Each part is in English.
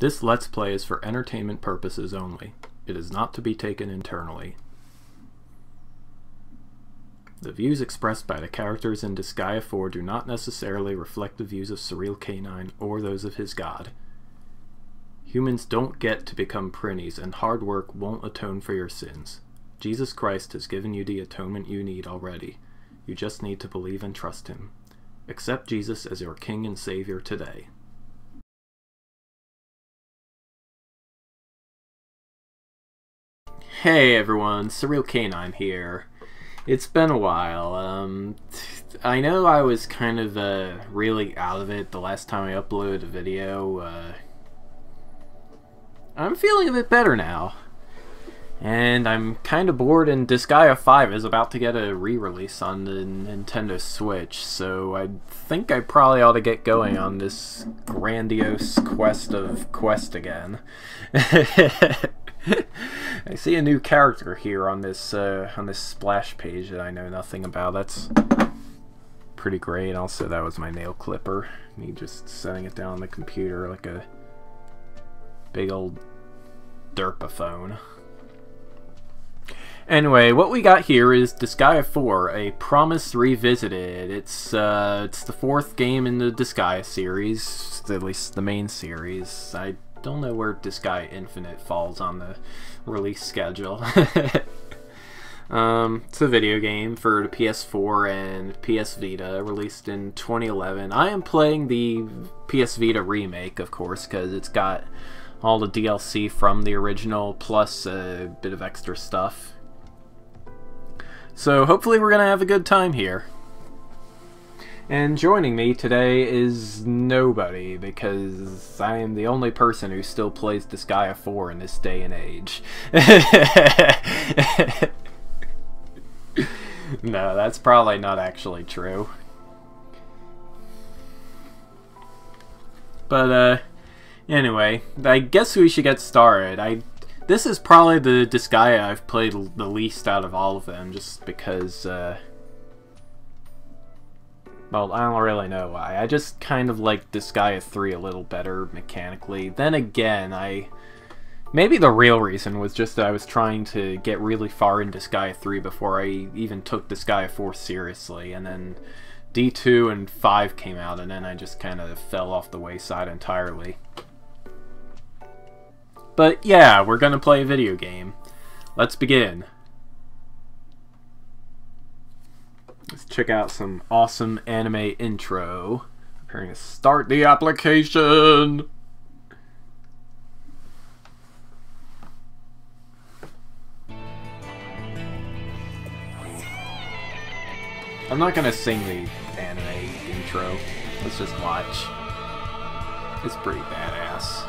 This Let's Play is for entertainment purposes only. It is not to be taken internally. The views expressed by the characters in Disgaea 4 do not necessarily reflect the views of Surreal Canine or those of his god. Humans don't get to become Prinnies, and hard work won't atone for your sins. Jesus Christ has given you the atonement you need already. You just need to believe and trust him. Accept Jesus as your King and Savior today. Hey everyone, Surreal Canine here. It's been a while. I know I was kind of really out of it the last time I uploaded a video. I'm feeling a bit better now. And I'm kind of bored, and Disgaea 5 is about to get a re-release on the Nintendo Switch, so I think I probably ought to get going on this grandiose quest again. I see a new character here on this splash page that I know nothing about. That's pretty great. Also, that was my nail clipper. Me just setting it down on the computer like a big old derpaphone. Anyway, what we got here is Disgaea 4, A Promise Revisited. It's the fourth game in the Disgaea series, at least the main series. I don't know where Disgaea Infinite falls on the release schedule. It's a video game for the PS4 and PS Vita, released in 2011. I am playing the PS Vita remake, of course, because it's got all the DLC from the original, plus a bit of extra stuff. So hopefully we're going to have a good time here. And joining me today is nobody, because I am the only person who still plays Disgaea 4 in this day and age. No, that's probably not actually true. But anyway, I guess we should get started. This is probably the Disgaea I've played the least out of all of them, just because, well, I don't really know why. I just kind of like Disgaea 3 a little better mechanically. Then again, maybe the real reason was just that I was trying to get really far in Disgaea 3 before I even took Disgaea 4 seriously, and then D2 and 5 came out, and then I just kind of fell off the wayside entirely. But yeah, we're gonna play a video game. Let's begin. Let's check out some awesome anime intro. We're gonna start the application! I'm not gonna sing the anime intro. Let's just watch. It's pretty badass.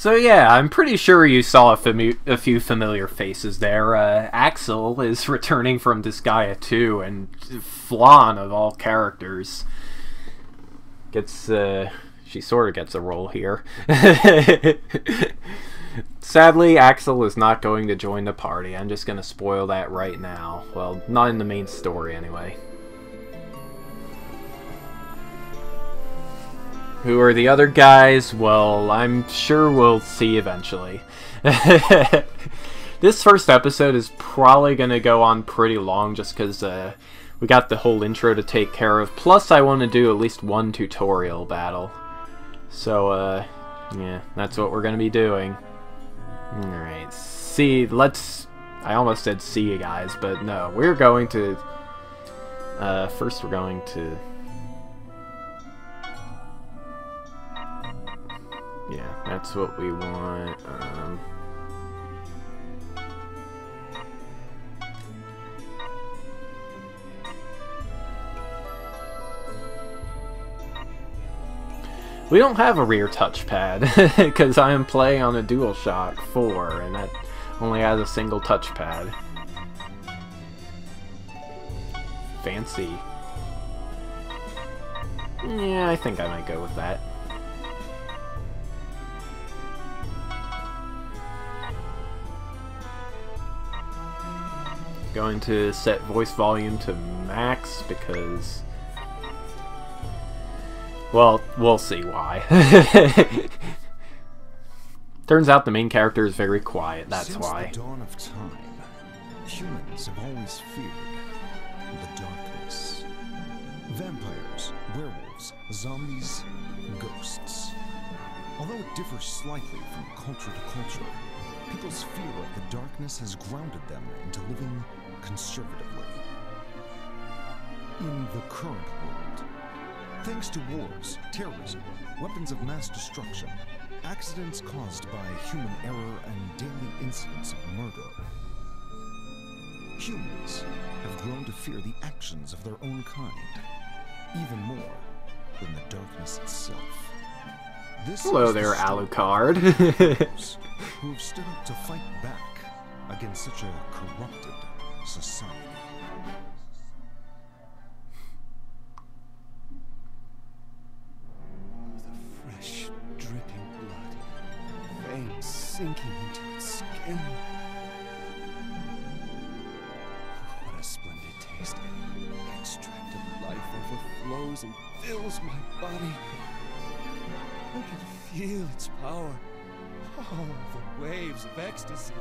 So yeah, I'm pretty sure you saw a few familiar faces there. Axel is returning from Disgaea 2, and Flan, of all characters, gets, she sort of gets a role here. Sadly, Axel is not going to join the party. I'm just gonna spoil that right now. Well, not in the main story, anyway. Who are the other guys? Well, I'm sure we'll see eventually. This first episode is probably going to go on pretty long just because we got the whole intro to take care of. Plus, I want to do at least one tutorial battle. So, yeah, that's what we're going to be doing. Alright, see, let's... I almost said see you guys, but no. We're going to... first, we're going to... Yeah, that's what we want. We don't have a rear touchpad because I am playing on a DualShock 4 and that only has a single touchpad. Fancy. Yeah, I think I might go with that. Going to set voice volume to max because, well, we'll see why. Turns out the main character is very quiet, that's why. Since the dawn of time, humans have always feared the darkness. Vampires, werewolves, zombies, ghosts. Although it differs slightly from culture to culture, people's fear of the darkness has grounded them into living conservatively. In the current world, thanks to wars, terrorism, weapons of mass destruction, accidents caused by human error, and daily incidents of murder, humans have grown to fear the actions of their own kind, even more than the darkness itself. This Hello there, Alucard. Who have stood up to fight back against such a corrupted society. The fresh, dripping blood, veins sinking into its skin. Oh, what a splendid taste! The extract of life overflows and fills my body. I can feel its power. Oh, the waves of ecstasy.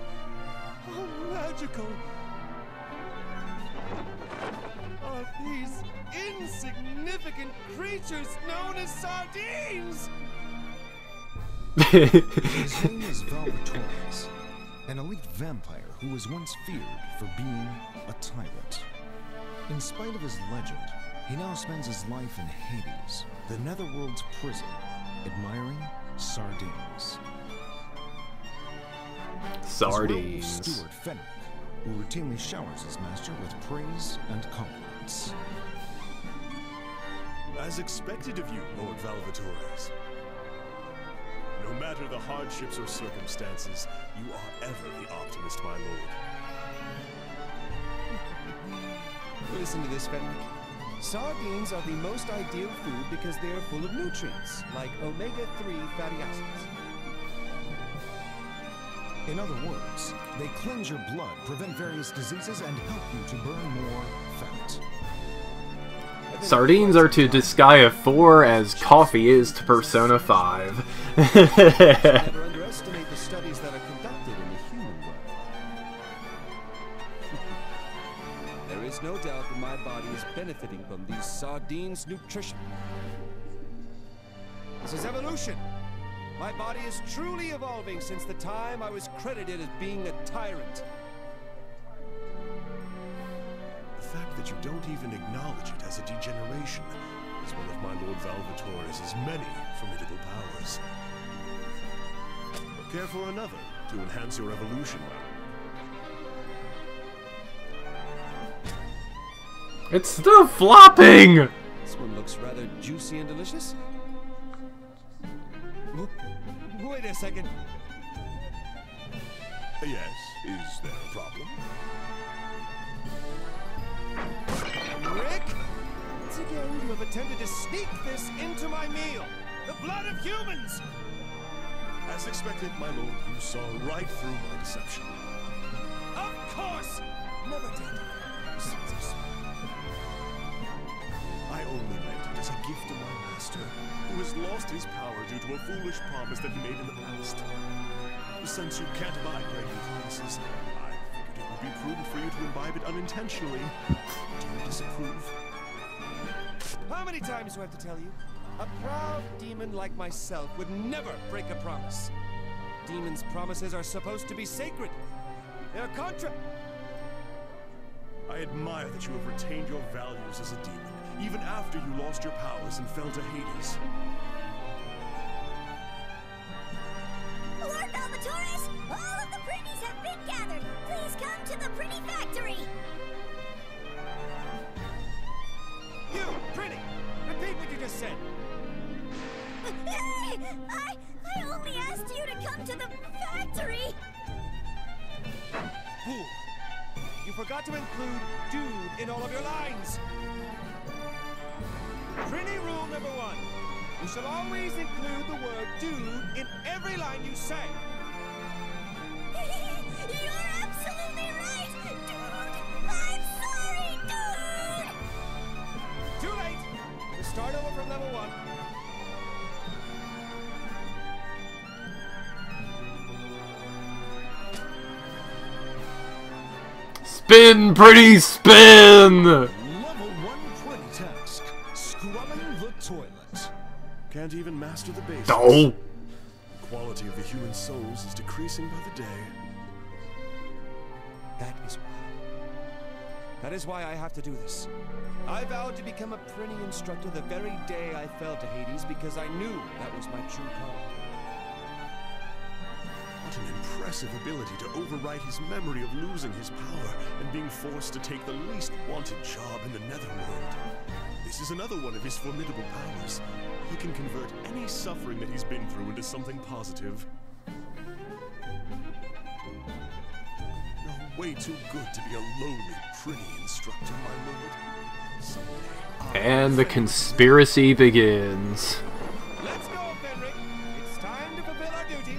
How magical. Are these insignificant creatures known as sardines? His name is Valvatorez, an elite vampire who was once feared for being a tyrant. In spite of his legend, he now spends his life in Hades, the Netherworld's prison, admiring sardines. Sardines. Steward Fenrich, who routinely showers his master with praise and compliments. As expected of you, Lord Valvatorez. No matter the hardships or circumstances, you are ever the optimist, my lord. Listen to this, Fenrich. Sardines are the most ideal food because they are full of nutrients, like omega-3 fatty acids. In other words, they cleanse your blood, prevent various diseases, and help you to burn more fat. Sardines are to Disgaea 4 as coffee is to Persona 5. Never underestimate the studies that are conducted in the human world. There is no doubt that my body is benefiting from these sardines' nutrition. This is evolution. My body is truly evolving since the time I was credited as being a tyrant. The fact that you don't even acknowledge it as a degeneration is one of my Lord Valvatorez's many formidable powers. Prepare for another to enhance your evolution. It's still flopping! This one looks rather juicy and delicious. Look, Wait a second. Yes, is there a problem? Rick? Once again, you have attempted to sneak this into my meal. The blood of humans! As expected, my lord, you saw right through my deception. Of course! Never did. I only meant it as a gift to my master, who has lost his power due to a foolish promise that he made in the past. Since you can't abide breaking promises, I figured it would be prudent for you to imbibe it unintentionally. Do you disapprove? How many times do I have to tell you? A proud demon like myself would never break a promise. Demons' promises are supposed to be sacred. They're contra... I admire that you have retained your values as a demon, even after you lost your powers and fell to Hades. Lord Valvatorez, all of the Prinnys have been gathered. Please come to the Prinny factory. You, Prinny, repeat what you just said. Hey! I only asked you to come to the factory! Fool! You forgot to include dude in all of your lines! Prinny rule number 1. You shall always include the word dude in every line you say. You're absolutely right, dude! I'm sorry, dude! Too late! We'll start over from level 1. Spin, Prinny, spin! Level 120 task, scrubbing the toilet. Can't even master the basics. No. The quality of the human souls is decreasing by the day. That is why I have to do this. I vowed to become a Prinny instructor the very day I fell to Hades because I knew that was my true calling. What an impressive ability to overwrite his memory of losing his power and being forced to take the least wanted job in the netherworld. This is another one of his formidable powers. He can convert any suffering that he's been through into something positive. You're way too good to be a lowly, pretty instructor, my lord. Someday, and the conspiracy begins. Let's go, Fenrich. It's time to fulfill our duty.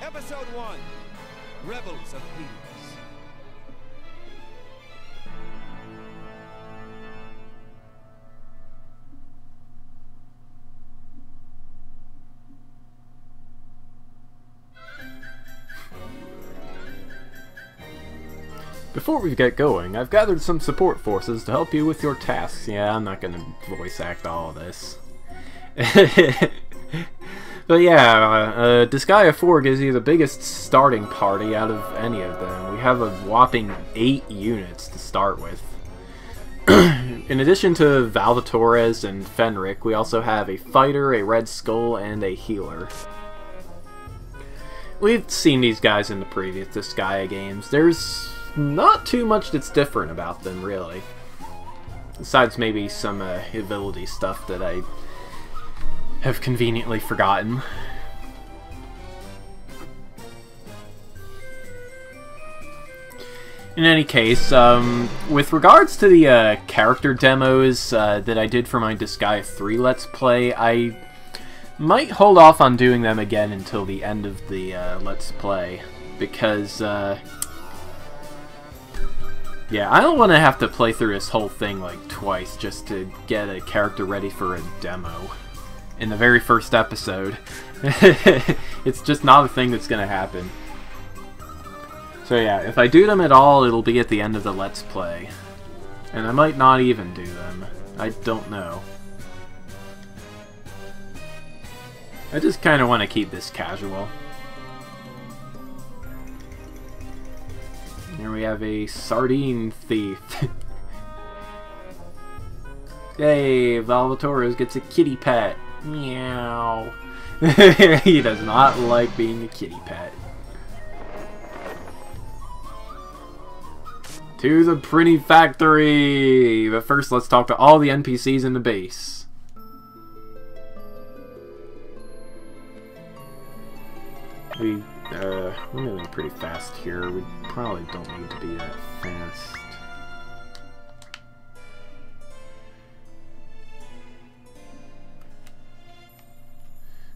Episode 1, Rebels of Hades. Before we get going, I've gathered some support forces to help you with your tasks. Yeah, I'm not gonna voice act all of this. But yeah, Disgaea 4 gives you the biggest starting party out of any of them. We have a whopping 8 units to start with. In addition to Valvatorez and Fenrich, we also have a fighter, a red skull, and a healer. We've seen these guys in the previous Disgaea games. There's not too much that's different about them, really. Besides maybe some ability stuff that I have conveniently forgotten. In any case, with regards to the character demos that I did for my Disgaea 3 Let's Play, I might hold off on doing them again until the end of the Let's Play, because yeah, I don't want to have to play through this whole thing like twice just to get a character ready for a demo in the very first episode. It's just not a thing that's gonna happen. So yeah, if I do them at all, it'll be at the end of the Let's Play. And I might not even do them. I don't know. I just kinda wanna keep this casual. Here we have a sardine thief. Hey, Valvatorez gets a kitty pet. Meow. He does not like being a kitty pet. To the Prinny factory! But first, let's talk to all the NPCs in the base. We, we're moving pretty fast here. We probably don't need to be that fast.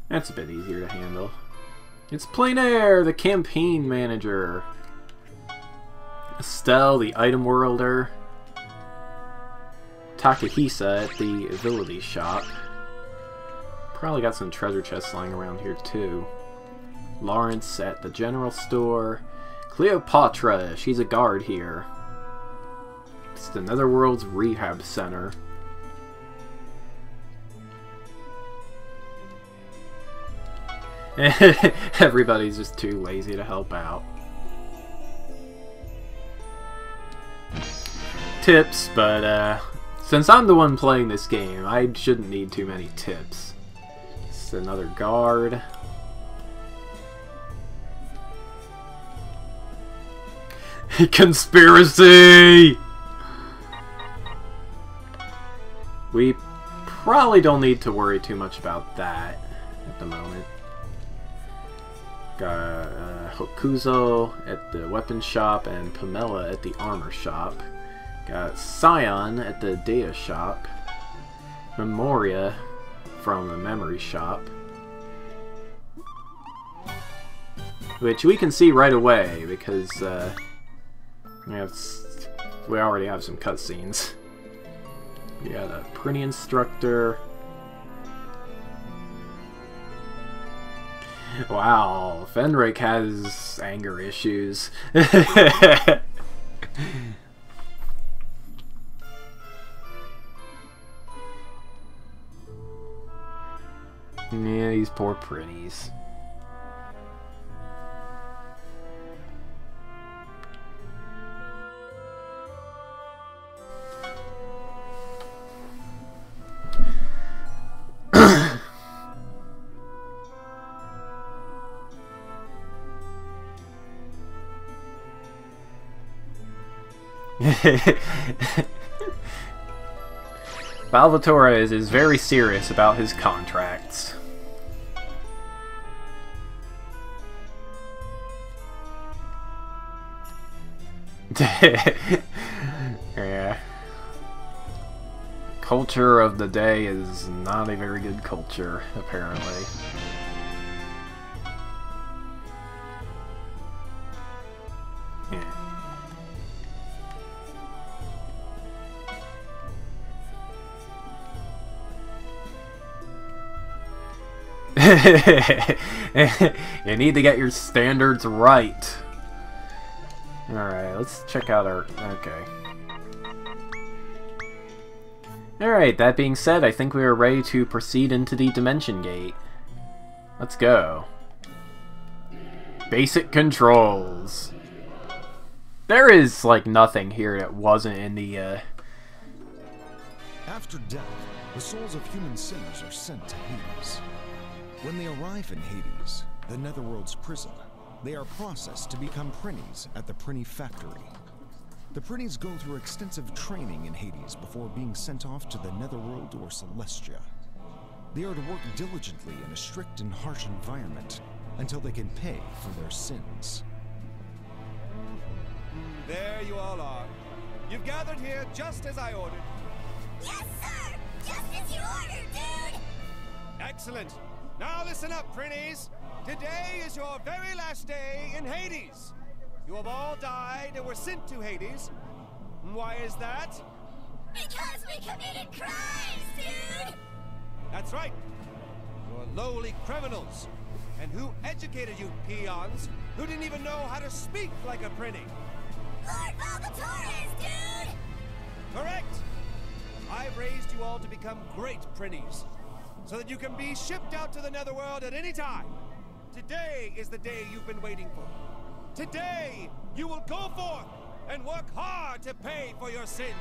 That's a bit easier to handle. It's Plain Air, the campaign manager. Estelle, the item worlder. Takahisa at the ability shop. Probably got some treasure chests lying around here too. Lawrence at the general store. Cleopatra, she's a guard here. It's the Netherworld's rehab center. Everybody's just too lazy to help out. Tips, but since I'm the one playing this game, I shouldn't need too many tips. It's another guard. Conspiracy! We probably don't need to worry too much about that at the moment. Got Hokuzo at the weapon shop and Pamela at the armor shop. Got Sion at the data shop. Memoria from the memory shop. Which we can see right away because we already have some cutscenes. We got a Prinny instructor. Wow, Fenrich has anger issues. Yeah, these poor Prinnies. Valvatorez is very serious about his contracts. Yeah. Culture of the day is not a very good culture, apparently. Yeah. You need to get your standards right. Alright, let's check out our... okay. Alright, that being said, I think we are ready to proceed into the Dimension Gate. Let's go. Basic controls. There is, like, nothing here that wasn't in the, After death, the souls of human sinners are sent to Hades. When they arrive in Hades, the Netherworld's prison, they are processed to become Prinnies at the Prinny factory. The Prinnies go through extensive training in Hades before being sent off to the Netherworld or Celestia. They are to work diligently in a strict and harsh environment until they can pay for their sins. There you all are. You've gathered here just as I ordered. Yes, sir! Just as you ordered, dude! Excellent! Now listen up, Prinnies! Today is your very last day in Hades! You have all died and were sent to Hades. Why is that? Because we committed crimes, dude! That's right! You're lowly criminals! And who educated you peons who didn't even know how to speak like a Prinny? Lord Valvatorez, dude! Correct! I've raised you all to become great Prinnies, so that you can be shipped out to the Netherworld at any time. Today is the day you've been waiting for. Today, you will go forth and work hard to pay for your sins.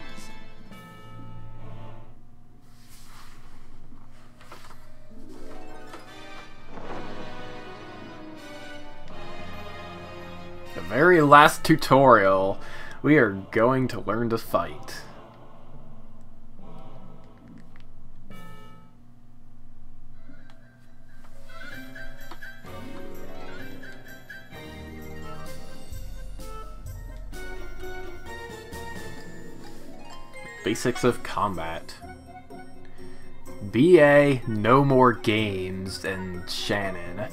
The very last tutorial. We are going to learn to fight. Basics of combat. BA, No More Games, and Shannon.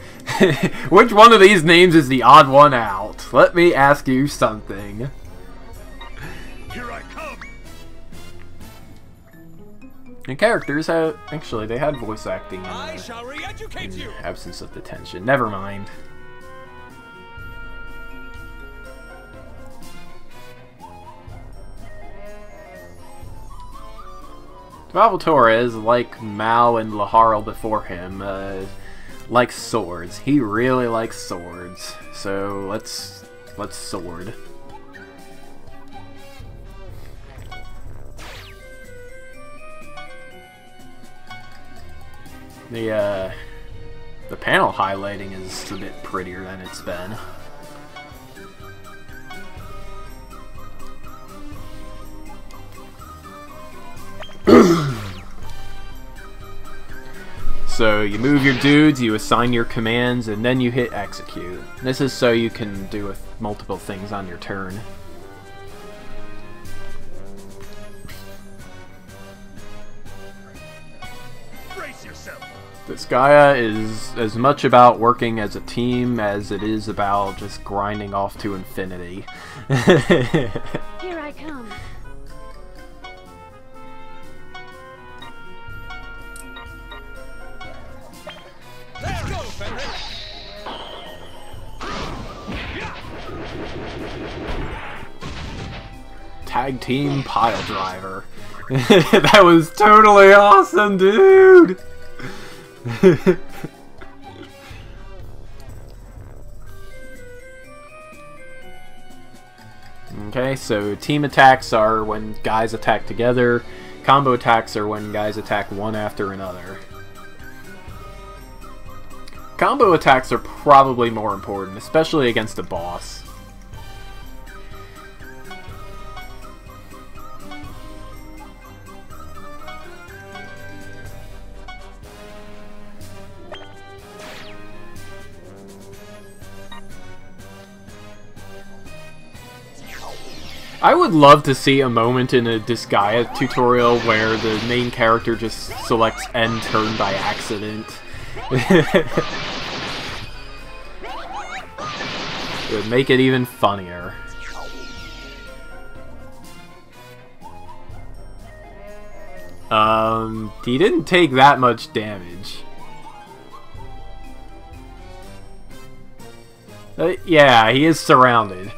Which one of these names is the odd one out? Let me ask you something. Here I come. And characters have... Actually, they had voice acting in the absence of detention. Never mind. Valvatorez, like Mal and Laharl before him, likes swords. He really likes swords. So let's sword. The panel highlighting is a bit prettier than it's been. So you move your dudes, you assign your commands, and then you hit execute. This is so you can do multiple things on your turn. Brace yourself. Disgaea is as much about working as a team as it is about just grinding off to infinity. Here I come. Let's go, Fenrich! Tag team pile driver. That was totally awesome, dude! Okay, so team attacks are when guys attack together. Combo attacks are when guys attack one after another. Combo attacks are probably more important, especially against a boss. I would love to see a moment in a Disgaea tutorial where the main character just selects end turn by accident. It would make it even funnier. He didn't take that much damage. Yeah, he is surrounded.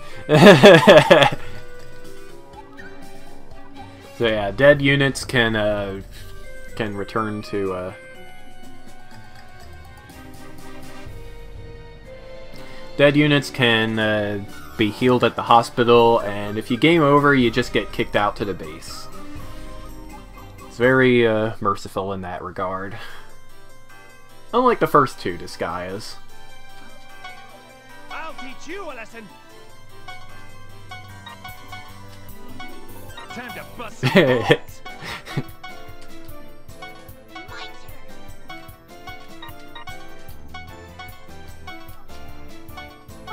So yeah, dead units can return to dead units can be healed at the hospital, and if you game over, you just get kicked out to the base. It's very merciful in that regard. Unlike the first two Disgaeas. I'll teach you a lesson. Time to bust it.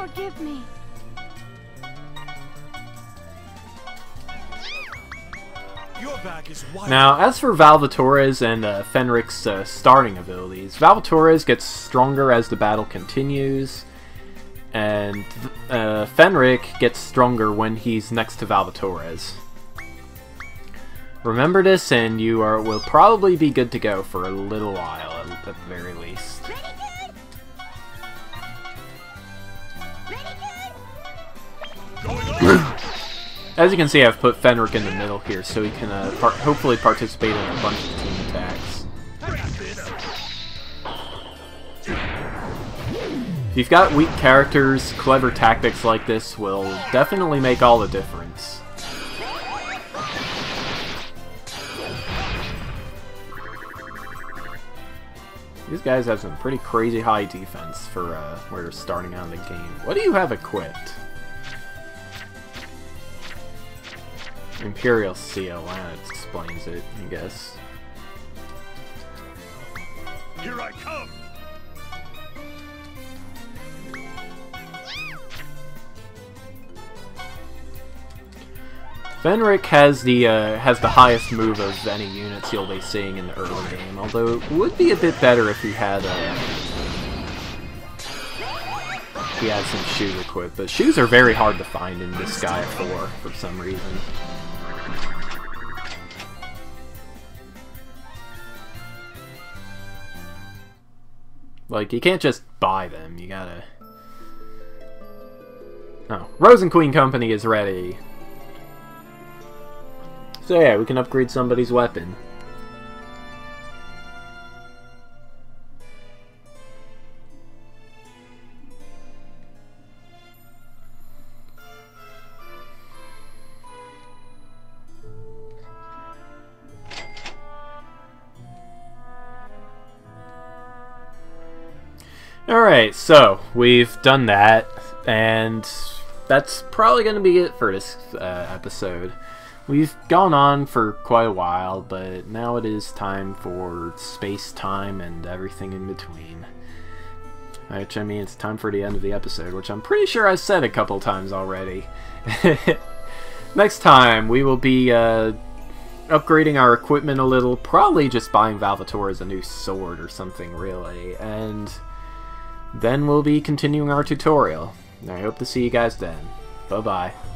Forgive me. Your back is wild. Now, as for Valvatorez and Fenrich's starting abilities, Valvatorez gets stronger as the battle continues, and Fenrich gets stronger when he's next to Valvatorez. Remember this, and you will probably be good to go for a little while, at the very least. As you can see, I've put Fenrich in the middle here, so he can hopefully participate in a bunch of team attacks. If you've got weak characters, clever tactics like this will definitely make all the difference. These guys have some pretty crazy high defense for where you're starting out in the game. What do you have equipped? Imperial Seal, that explains it, I guess. Here I come! Fenrich has the highest move of any units you'll be seeing in the early game, although it would be a bit better if you had some shoes equipped, but shoes are very hard to find in Disgaea 4 for some reason. Like, you can't just buy them, you gotta... Oh, Rosen Queen Company is ready. So yeah, we can upgrade somebody's weapon. Alright, so we've done that, and that's probably going to be it for this episode. We've gone on for quite a while, but now it is time for space, time, and everything in between. Which, I mean, it's time for the end of the episode, which I'm pretty sure I said a couple times already. Next time, we will be upgrading our equipment a little, probably just buying Valvatorez a new sword or something, really, and then we'll be continuing our tutorial. I hope to see you guys then. Bye-bye.